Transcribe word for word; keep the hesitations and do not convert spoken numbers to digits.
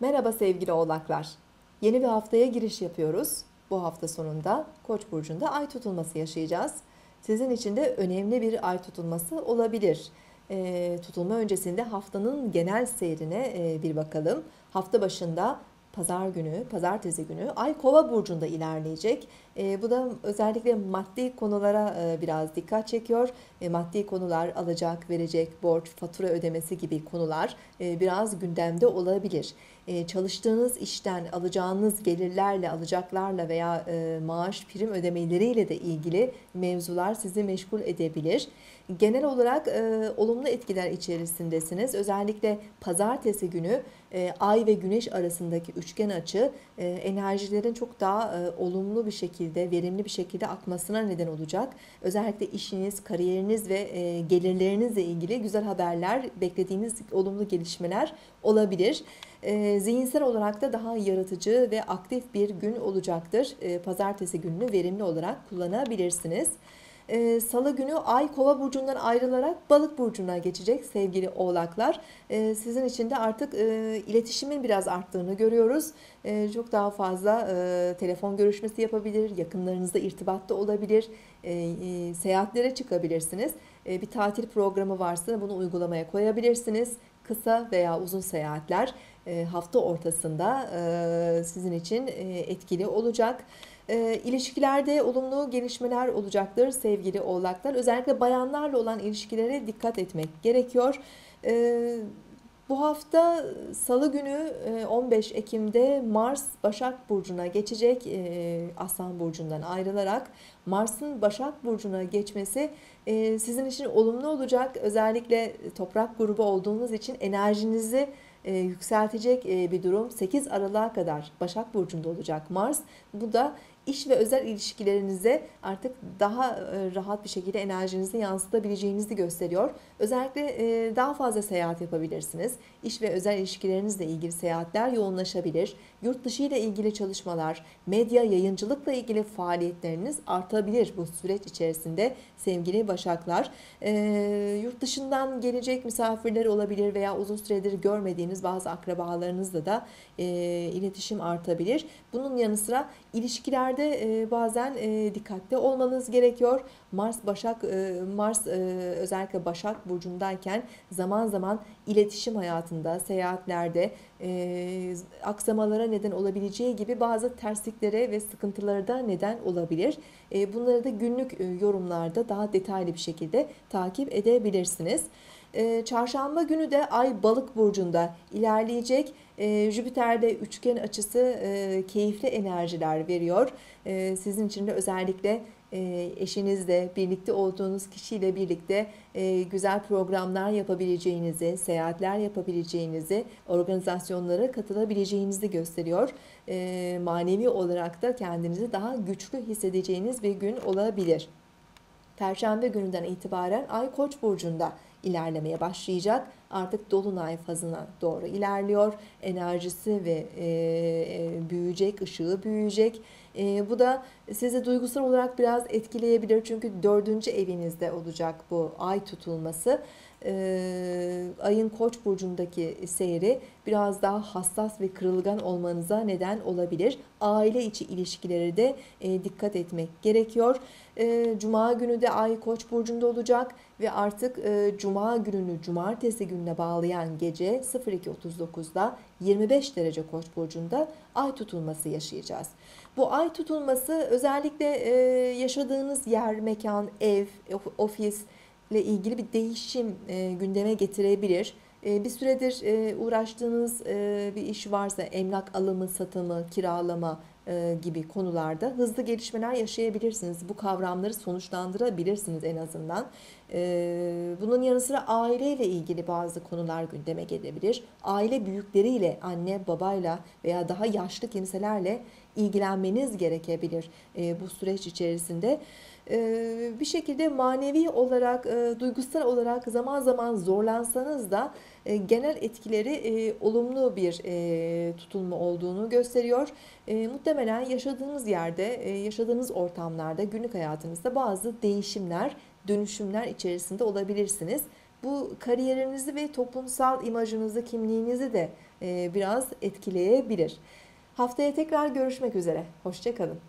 Merhaba sevgili oğlaklar. Yeni bir haftaya giriş yapıyoruz. Bu hafta sonunda Koç burcunda ay tutulması yaşayacağız. Sizin için de önemli bir ay tutulması olabilir. E, tutulma öncesinde haftanın genel seyrine e, bir bakalım. Hafta başında pazar günü, pazartesi günü ay Kova burcunda ilerleyecek. E, bu da özellikle maddi konulara e, biraz dikkat çekiyor. E, maddi konular, alacak, verecek, borç, fatura ödemesi gibi konular e, biraz gündemde olabilir. E, çalıştığınız işten alacağınız gelirlerle, alacaklarla veya e, maaş, prim ödemeleriyle de ilgili mevzular sizi meşgul edebilir. Genel olarak e, olumlu etkiler içerisindesiniz. Özellikle pazartesi günü e, ay ve güneş arasındaki üçgen açı e, enerjilerin çok daha e, olumlu bir şekilde, verimli bir şekilde akmasına neden olacak. Özellikle işiniz, kariyeriniz ve e, gelirlerinizle ilgili güzel haberler, beklediğiniz olumlu gelişmeler olabilir. E, zihinsel olarak da daha yaratıcı ve aktif bir gün olacaktır. E, pazartesi gününü verimli olarak kullanabilirsiniz. Ee, Salı günü ay Kova burcundan ayrılarak Balık burcuna geçecek sevgili oğlaklar. Ee, sizin için de artık e, iletişimin biraz arttığını görüyoruz. E, çok daha fazla e, telefon görüşmesi yapabilir, yakınlarınızla irtibatta olabilir, e, e, seyahatlere çıkabilirsiniz. E, bir tatil programı varsa bunu uygulamaya koyabilirsiniz. Kısa veya uzun seyahatler e, hafta ortasında e, sizin için e, etkili olacak. E, ilişkilerde olumlu gelişmeler olacaktır sevgili oğlaklar. Özellikle bayanlarla olan ilişkilere dikkat etmek gerekiyor. E, bu hafta Salı günü e, on beş Ekim'de Mars Başak Burcu'na geçecek. E, Aslan Burcu'ndan ayrılarak Mars'ın Başak Burcu'na geçmesi e, sizin için olumlu olacak. Özellikle toprak grubu olduğunuz için enerjinizi E, yükseltecek e, bir durum. sekiz Aralık'a kadar Başak Burcu'nda olacak Mars. Bu da iş ve özel ilişkilerinize artık daha e, rahat bir şekilde enerjinizi yansıtabileceğinizi gösteriyor. Özellikle e, daha fazla seyahat yapabilirsiniz. İş ve özel ilişkilerinizle ilgili seyahatler yoğunlaşabilir. Yurt dışı ile ilgili çalışmalar, medya, yayıncılıkla ilgili faaliyetleriniz artabilir bu süreç içerisinde sevgili Başaklar. E, yurt dışından gelecek misafirler olabilir veya uzun süredir görmediğiniz bazı akrabalarınızla da e, iletişim artabilir. Bunun yanı sıra ilişkilerde e, bazen e, dikkatli olmanız gerekiyor. Mars Başak e, Mars e, özellikle Başak burcundayken zaman zaman iletişim hayatında, seyahatlerde e, aksamalara neden olabileceği gibi bazı tersliklere ve sıkıntılara da neden olabilir. E, bunları da günlük e, yorumlarda daha detaylı bir şekilde takip edebilirsiniz. Çarşamba günü de ay Balık burcunda ilerleyecek. Jüpiter'de üçgen açısı keyifli enerjiler veriyor. Sizin için de özellikle eşinizle, birlikte olduğunuz kişiyle birlikte güzel programlar yapabileceğinizi, seyahatler yapabileceğinizi, organizasyonlara katılabileceğinizi gösteriyor. Manevi olarak da kendinizi daha güçlü hissedeceğiniz bir gün olabilir. Perşembe gününden itibaren ay Koç burcunda ilerlemeye başlayacak. Artık dolunay fazına doğru ilerliyor. Enerjisi ve e, büyüyecek, ışığı büyüyecek. E, bu da sizi duygusal olarak biraz etkileyebilir. Çünkü dördüncü evinizde olacak bu ay tutulması. E, ayın Koç burcundaki seyri biraz daha hassas ve kırılgan olmanıza neden olabilir. Aile içi ilişkileri de e, dikkat etmek gerekiyor. E, Cuma günü de ay Koç burcunda olacak ve artık e, Cuma gününü cumartesi gününe bağlayan gece sıfır iki otuz dokuz'da yirmi beş derece Koç burcunda ay tutulması yaşayacağız. Bu ay tutulması özellikle e, yaşadığınız yer, mekan, ev, ofis ile ilgili bir değişim e, gündeme getirebilir. E, bir süredir e, uğraştığınız e, bir iş varsa emlak alımı, satımı, kiralama e, gibi konularda hızlı gelişmeler yaşayabilirsiniz. Bu kavramları sonuçlandırabilirsiniz en azından. E, bunun yanı sıra aileyle ilgili bazı konular gündeme gelebilir. Aile büyükleriyle, anne, babayla veya daha yaşlı kimselerle ilgilenmeniz gerekebilir e, bu süreç içerisinde. Bir şekilde manevi olarak, duygusal olarak zaman zaman zorlansanız da genel etkileri olumlu bir tutulma olduğunu gösteriyor. Muhtemelen yaşadığınız yerde, yaşadığınız ortamlarda, günlük hayatınızda bazı değişimler, dönüşümler içerisinde olabilirsiniz. bu kariyerinizi ve toplumsal imajınızı, kimliğinizi de biraz etkileyebilir. Haftaya tekrar görüşmek üzere. Hoşça kalın.